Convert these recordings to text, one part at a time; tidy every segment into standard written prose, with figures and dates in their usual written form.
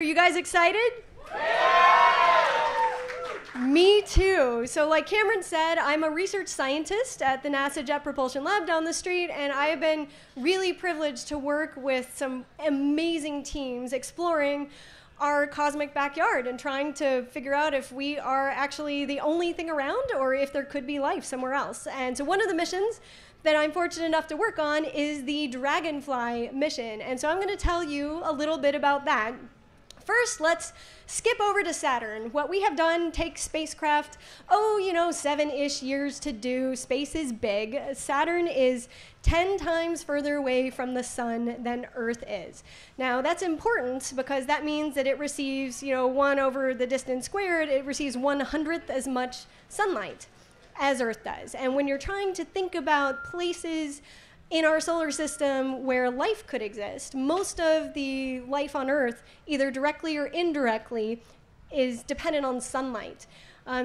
Are you guys excited? Yeah! Me too. So like Cameron said, I'm a research scientist at the NASA Jet Propulsion Lab down the street, and I have been really privileged to work with some amazing teams exploring our cosmic backyard and trying to figure out if we are actually the only thing around or if there could be life somewhere else. And so one of the missions that I'm fortunate enough to work on is the Dragonfly mission. And so I'm going to tell you a little bit about that. First, let's skip over to Saturn. What we have done takes spacecraft, 7-ish years to do. Space is big. Saturn is 10 times further away from the sun than Earth is. Now, that's important because that means that it receives, 1 over the distance squared. It receives 1/100th as much sunlight as Earth does. And when you're trying to think about places in our solar system where life could exist, most of the life on Earth, either directly or indirectly, is dependent on sunlight.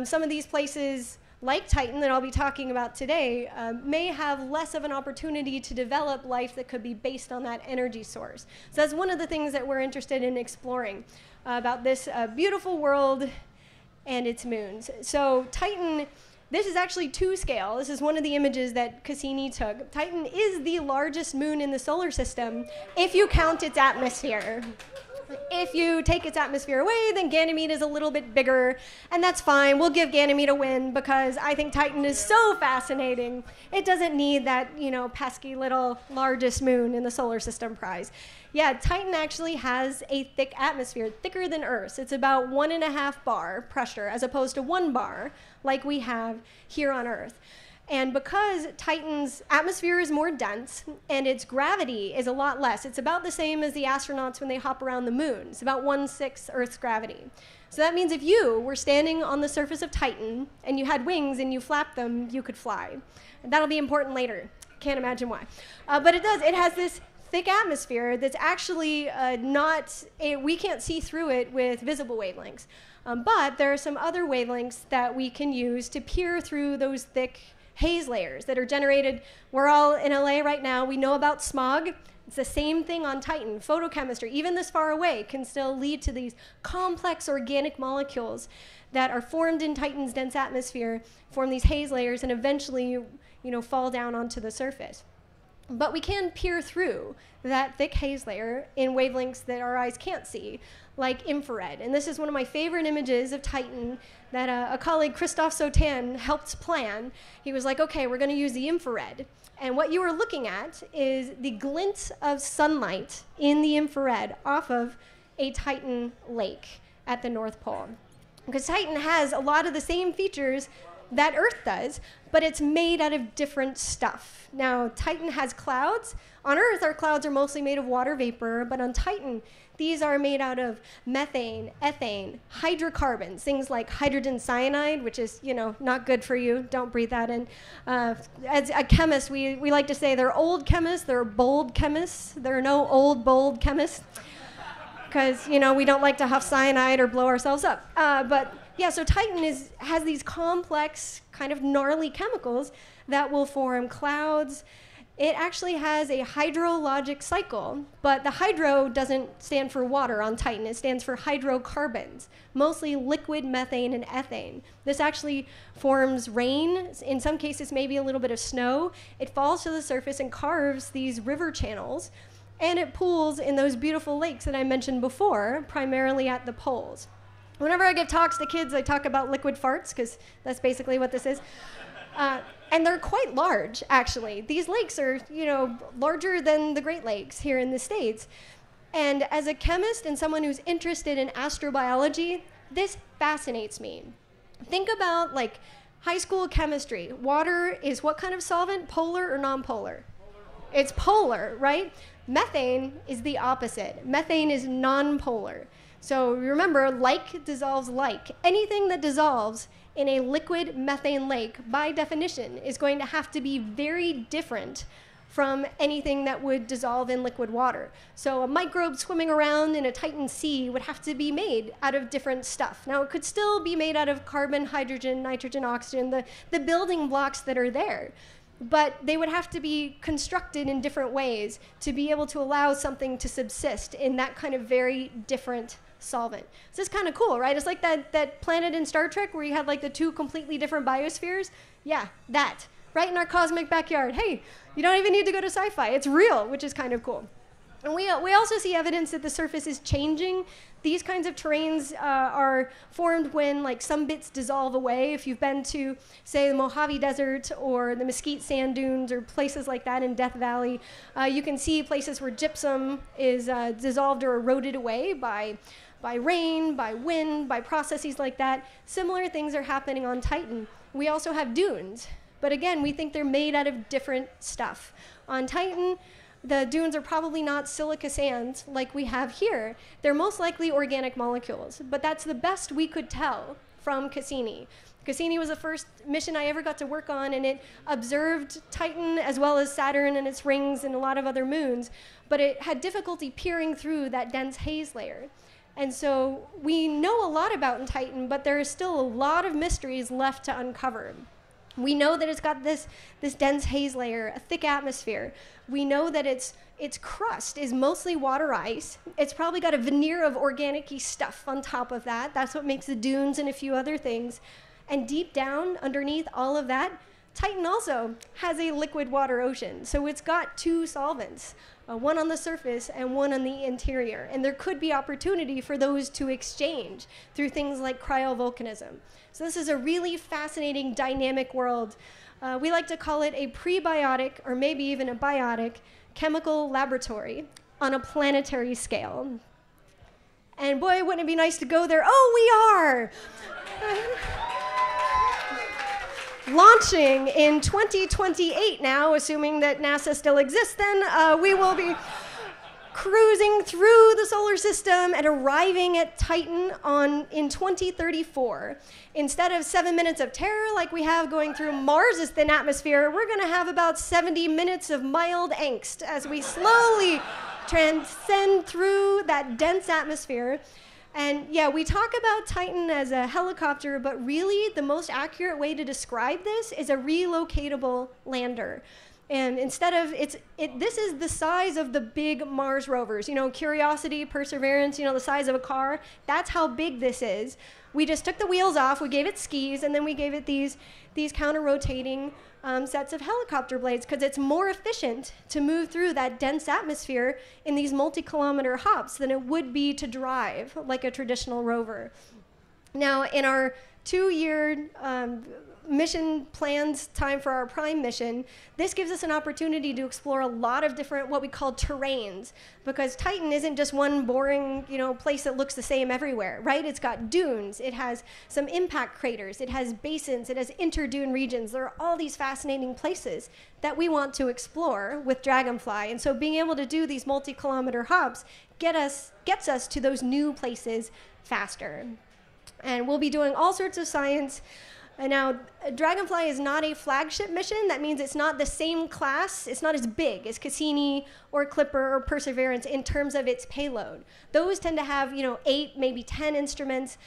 Some of these places, like Titan that I'll be talking about today, may have less of an opportunity to develop life that could be based on that energy source. So that's one of the things that we're interested in exploring about this beautiful world and its moons. So Titan, this is actually 2 scale. This is one of the images that Cassini took. Titan is the largest moon in the solar system if you count its atmosphere. If you take its atmosphere away, then Ganymede is a little bit bigger, and that's fine. We'll give Ganymede a win because I think Titan is so fascinating. It doesn't need that, pesky little largest moon in the solar system prize. Yeah, Titan actually has a thick atmosphere, thicker than Earth's. It's about 1.5 bar pressure as opposed to 1 bar like we have here on Earth. And because Titan's atmosphere is more dense and its gravity is a lot less, it's about the same as the astronauts when they hop around the moon. It's about 1/6 Earth's gravity. So that means if you were standing on the surface of Titan and you had wings and you flapped them, you could fly. And that'll be important later. Can't imagine why. But it does. It has this thick atmosphere that's actually we can't see through it with visible wavelengths. But there are some other wavelengths that we can use to peer through those thick haze layers that are generated. We're all in LA right now. We know about smog. It's the same thing on Titan. Photochemistry, even this far away, can still lead to these complex organic molecules that are formed in Titan's dense atmosphere, form these haze layers, and eventually fall down onto the surface. But we can peer through that thick haze layer in wavelengths that our eyes can't see, like infrared. And this is one of my favorite images of Titan that a colleague, Christophe Sautin, helped plan. He was like, okay, we're going to use the infrared. And what you are looking at is the glint of sunlight in the infrared off of a Titan lake at the North Pole. Because Titan has a lot of the same features that Earth does, but it's made out of different stuff. Now, Titan has clouds. On Earth, our clouds are mostly made of water vapor, but on Titan, these are made out of methane, ethane, hydrocarbons, things like hydrogen cyanide, which is, not good for you. Don't breathe that in. As a chemist, we like to say they're old chemists, they're bold chemists. There are no old, bold chemists because, we don't like to huff cyanide or blow ourselves up. Yeah, so Titan has these complex, kind of gnarly chemicals that will form clouds. It actually has a hydrologic cycle, but the hydro doesn't stand for water on Titan. It stands for hydrocarbons, mostly liquid methane and ethane. This actually forms rain, in some cases maybe a little bit of snow. It falls to the surface and carves these river channels, and it pools in those beautiful lakes that I mentioned before, primarily at the poles. Whenever I give talks to kids, I talk about liquid farts, because that's basically what this is. And they're quite large, actually. These lakes are, larger than the Great Lakes here in the States. And as a chemist and someone who's interested in astrobiology, this fascinates me. Think about, high school chemistry. Water is what kind of solvent? Polar or nonpolar? Polar. It's polar, right? Methane is the opposite. Methane is nonpolar. So remember, like dissolves like. Anything that dissolves in a liquid methane lake, by definition, is going to have to be very different from anything that would dissolve in liquid water. So a microbe swimming around in a Titan sea would have to be made out of different stuff. Now, it could still be made out of carbon, hydrogen, nitrogen, oxygen, the building blocks that are there. But they would have to be constructed in different ways to be able to allow something to subsist in that kind of very different solvent. So it's kind of cool, right? It's like that planet in Star Trek where you had like the two completely different biospheres. Yeah, that. Right in our cosmic backyard. Hey, you don't even need to go to sci-fi. It's real, which is kind of cool. And we also see evidence that the surface is changing. These kinds of terrains are formed when like some bits dissolve away. If you've been to, say, the Mojave Desert or the Mesquite Sand Dunes or places like that in Death Valley, you can see places where gypsum is dissolved or eroded away by rain, by wind, by processes like that. Similar things are happening on Titan. We also have dunes. But again, we think they're made out of different stuff. On Titan, the dunes are probably not silica sands like we have here. They're most likely organic molecules, but that's the best we could tell from Cassini. Cassini was the first mission I ever got to work on, and it observed Titan as well as Saturn and its rings and a lot of other moons, but it had difficulty peering through that dense haze layer. And so we know a lot about Titan, but there is still a lot of mysteries left to uncover. We know that it's got this dense haze layer, a thick atmosphere. We know that its crust is mostly water ice. It's probably got a veneer of organic-y stuff on top of that. That's what makes the dunes and a few other things. And deep down underneath all of that, Titan also has a liquid water ocean. So it's got two solvents, one on the surface and one on the interior. And there could be opportunity for those to exchange through things like cryovolcanism. So this is a really fascinating, dynamic world. We like to call it a prebiotic, or maybe even a biotic, chemical laboratory on a planetary scale. And boy, wouldn't it be nice to go there? Oh, we are! Launching in 2028 now, assuming that NASA still exists then, we will be cruising through the solar system and arriving at Titan in 2034. Instead of 7 minutes of terror like we have going through Mars's thin atmosphere, we're going to have about 70 minutes of mild angst as we slowly transcend through that dense atmosphere. And yeah, we talk about Titan as a helicopter, but really the most accurate way to describe this is a relocatable lander. And instead of, this is the size of the big Mars rovers, you know, Curiosity, Perseverance, you know, the size of a car. That's how big this is. We just took the wheels off, we gave it skis, and then we gave it these counter-rotating sets of helicopter blades, because it's more efficient to move through that dense atmosphere in these multi-kilometer hops than it would be to drive like a traditional rover. Now, in our two-year mission plans time for our prime mission, this gives us an opportunity to explore a lot of different what we call terrains, because Titan isn't just one boring, you know, place that looks the same everywhere, right? It's got dunes, it has some impact craters, it has basins, it has interdune regions. There are all these fascinating places that we want to explore with Dragonfly, and so being able to do these multi-kilometer hops gets us to those new places faster. And we'll be doing all sorts of science. And now, Dragonfly is not a flagship mission. That means it's not the same class. It's not as big as Cassini or Clipper or Perseverance in terms of its payload. Those tend to have, you know, 8, maybe 10 instruments.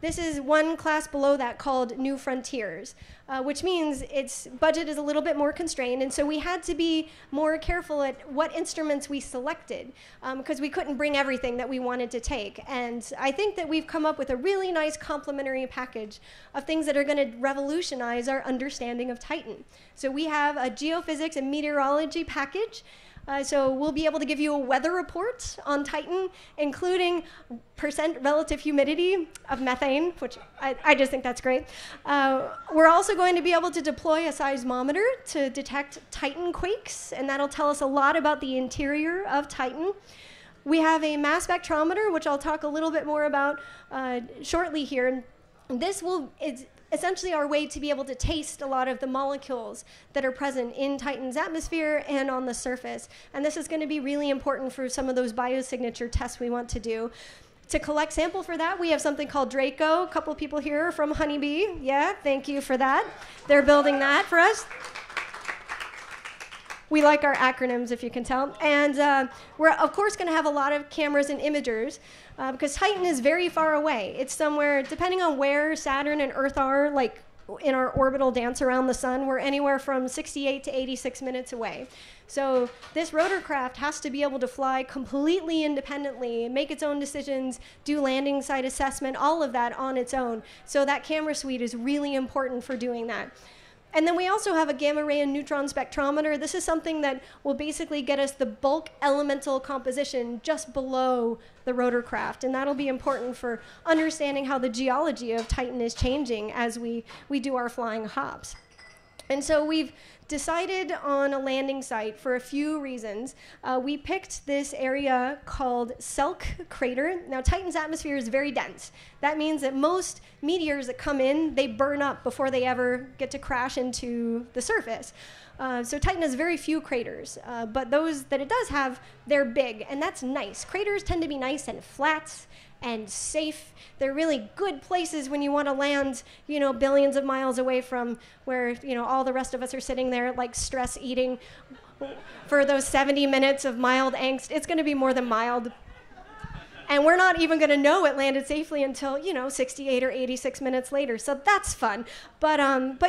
This is one class below that called New Frontiers, which means its budget is a little bit more constrained, and so we had to be more careful at what instruments we selected, because we couldn't bring everything that we wanted to take. And I think that we've come up with a really nice complementary package of things that are going to revolutionize our understanding of Titan. So we have a geophysics and meteorology package. So we'll be able to give you a weather report on Titan, including % relative humidity of methane, which I just think that's great. We're also going to be able to deploy a seismometer to detect Titan quakes, and that'll tell us a lot about the interior of Titan. We have a mass spectrometer, which I'll talk a little bit more about shortly here. This will, it's essentially our way to be able to taste a lot of the molecules that are present in Titan's atmosphere and on the surface. And this is going to be really important for some of those biosignature tests we want to do. To collect sample for that, we have something called Draco. A couple people here from Honey Bee. Yeah, thank you for that. They're building that for us. We like our acronyms, if you can tell. And we're, of course, going to have a lot of cameras and imagers, because Titan is very far away. It's somewhere, depending on where Saturn and Earth are, like in our orbital dance around the sun, we're anywhere from 68 to 86 minutes away. So this rotorcraft has to be able to fly completely independently, make its own decisions, do landing site assessment, all of that on its own. So that camera suite is really important for doing that. And then we also have a gamma ray and neutron spectrometer. This is something that will basically get us the bulk elemental composition just below the rotorcraft. And that'll be important for understanding how the geology of Titan is changing as we do our flying hops. And so we've decided on a landing site for a few reasons. We picked this area called Selk Crater. Now, Titan's atmosphere is very dense. That means that most meteors that come in, they burn up before they ever get to crash into the surface. So Titan has very few craters, but those that it does have, they're big, and that's nice. Craters tend to be nice and flat and safe. They're really good places when you want to land, you know, billions of miles away from where, you know, all the rest of us are sitting there like stress eating for those 70 minutes of mild angst. It's going to be more than mild. And we're not even going to know it landed safely until, you know, 68 or 86 minutes later. So that's fun. But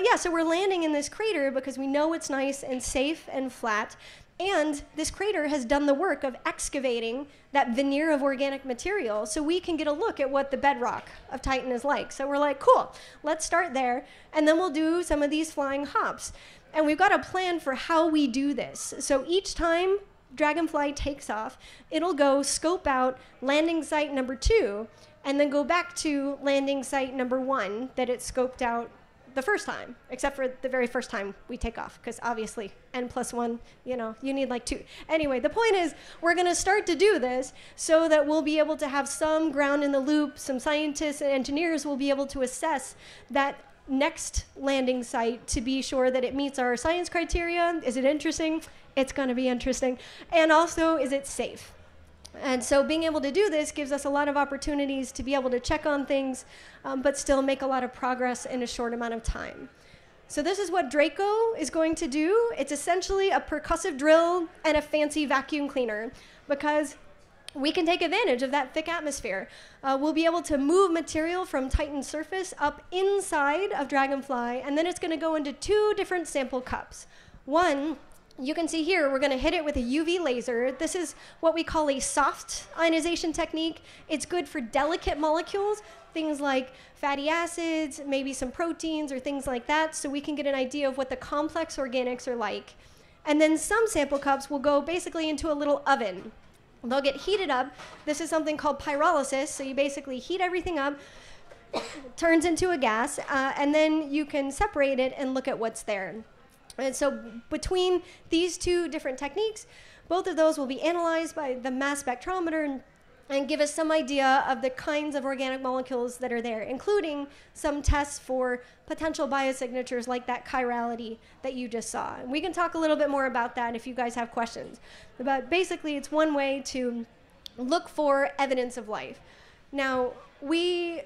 yeah, so we're landing in this crater because we know it's nice and safe and flat. And this crater has done the work of excavating that veneer of organic material so we can get a look at what the bedrock of Titan is like. So we're like, cool, let's start there. And then we'll do some of these flying hops. And we've got a plan for how we do this. So each time Dragonfly takes off, it'll go scope out landing site number 2 and then go back to landing site number 1 that it scoped out the first time, except for the very first time we take off, because obviously N+1, you know, you need like 2. Anyway, the point is we're going to start to do this so that we'll be able to have some ground in the loop. Some scientists and engineers will be able to assess that next landing site to be sure that it meets our science criteria. Is it interesting? It's going to be interesting. And also, is it safe? And so being able to do this gives us a lot of opportunities to be able to check on things, but still make a lot of progress in a short amount of time. So this is what Draco is going to do. It's essentially a percussive drill and a fancy vacuum cleaner, because we can take advantage of that thick atmosphere. We'll be able to move material from Titan's surface up inside of Dragonfly, and then it's going to go into 2 different sample cups. One, you can see here, we're going to hit it with a UV laser. This is what we call a soft ionization technique. It's good for delicate molecules, things like fatty acids, maybe some proteins or things like that, so we can get an idea of what the complex organics are like. And then some sample cups will go basically into a little oven. They'll get heated up. This is something called pyrolysis. So you basically heat everything up, turns into a gas, and then you can separate it and look at what's there. And so between these 2 different techniques, both of those will be analyzed by the mass spectrometer and give us some idea of the kinds of organic molecules that are there, including some tests for potential biosignatures like that chirality that you just saw. And we can talk a little bit more about that if you guys have questions. But basically, it's one way to look for evidence of life. Now, we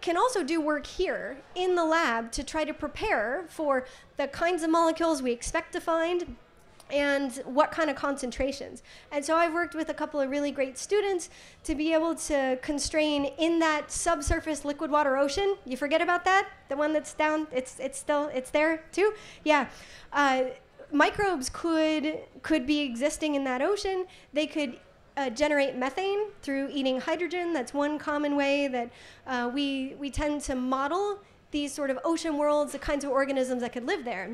can also do work here in the lab to try to prepare for the kinds of molecules we expect to find and what kind of concentrations. And so I've worked with a couple of really great students to be able to constrain in that subsurface liquid water ocean. You forget about that? The one that's down, it's there too? Yeah. Microbes could be existing in that ocean. They could generate methane through eating hydrogen. That's one common way that we tend to model these sort of ocean worlds, the kinds of organisms that could live there.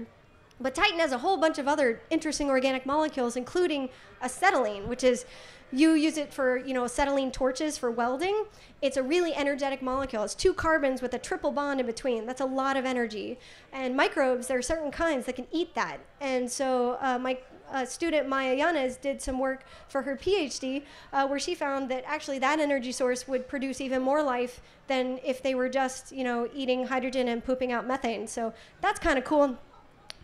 But Titan has a whole bunch of other interesting organic molecules, including acetylene, which is, you use it for, you know, acetylene torches for welding. It's a really energetic molecule. It's 2 carbons with a triple bond in between. That's a lot of energy. And microbes, there are certain kinds that can eat that. And so my student Maya Yanez did some work for her PhD where she found that actually that energy source would produce even more life than if they were just, you know, eating hydrogen and pooping out methane. So that's kind of cool.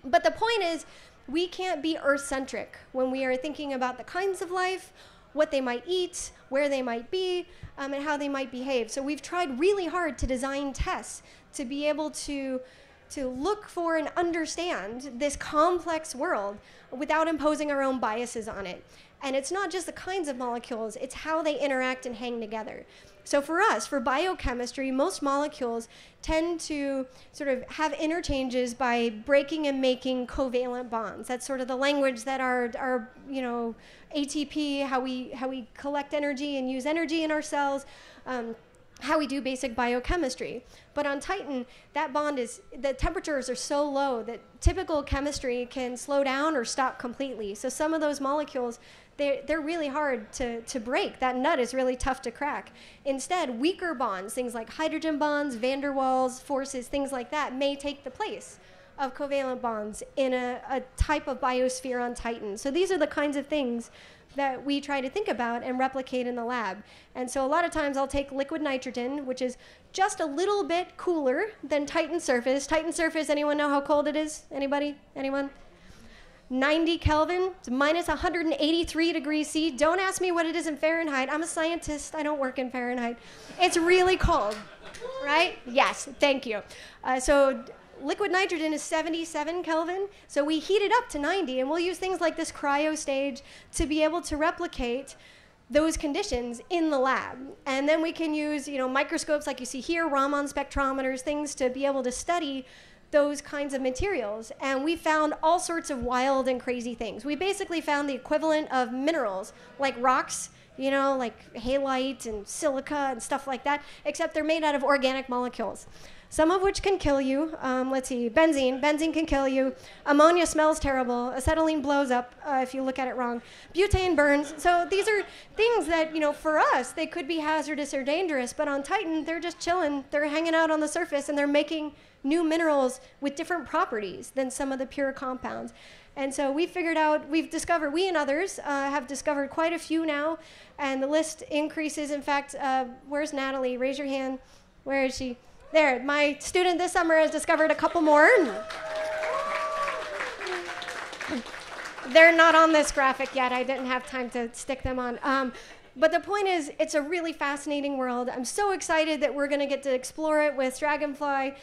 But the point is, we can't be Earth-centric when we are thinking about the kinds of life, what they might eat, where they might be, and how they might behave. So we've tried really hard to design tests to be able to look for and understand this complex world without imposing our own biases on it. And it's not just the kinds of molecules, it's how they interact and hang together. So for us, for biochemistry, most molecules tend to sort of have interchanges by breaking and making covalent bonds. That's sort of the language that our ATP, how we collect energy and use energy in our cells, how we do basic biochemistry. But on Titan, that bond is, the temperatures are so low that typical chemistry can slow down or stop completely. So some of those molecules, they're really hard to break. That nut is really tough to crack. Instead, weaker bonds, things like hydrogen bonds, van der Waals forces, things like that, may take the place of covalent bonds in a type of biosphere on Titan. So these are the kinds of things that we try to think about and replicate in the lab. And so a lot of times I'll take liquid nitrogen, which is just a little bit cooler than Titan's surface. Titan's surface, anyone know how cold it is? Anybody? Anyone? 90 Kelvin, it's minus 183 degrees C. Don't ask me what it is in Fahrenheit. I'm a scientist, I don't work in Fahrenheit. It's really cold, right? Yes, thank you. So liquid nitrogen is 77 Kelvin, so we heat it up to 90, and we'll use things like this cryo stage to be able to replicate those conditions in the lab. And then we can use microscopes like you see here, Raman spectrometers, things to be able to study those kinds of materials. And we found all sorts of wild and crazy things. We basically found the equivalent of minerals, like rocks, like halite and silica and stuff like that, except they're made out of organic molecules, some of which can kill you. Let's see, benzene can kill you. Ammonia smells terrible. Acetylene blows up if you look at it wrong. Butane burns. So these are things that, for us, they could be hazardous or dangerous, but on Titan, they're just chilling. They're hanging out on the surface, and they're making new minerals with different properties than some of the pure compounds. And so we figured out, we and others have discovered quite a few now, and the list increases. In fact, where's Natalie? Raise your hand. Where is she? There, my student this summer has discovered a couple more. They're not on this graphic yet. I didn't have time to stick them on. But the point is, it's a really fascinating world. I'm so excited that we're going to get to explore it with Dragonfly.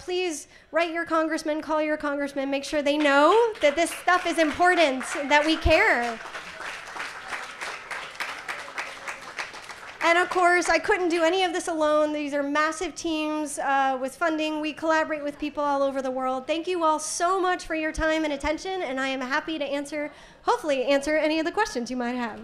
Please write your congressman, call your congressman, make sure they know that this stuff is important, that we care. And of course, I couldn't do any of this alone. These are massive teams with funding. We collaborate with people all over the world. Thank you all so much for your time and attention, and I am happy to hopefully answer any of the questions you might have.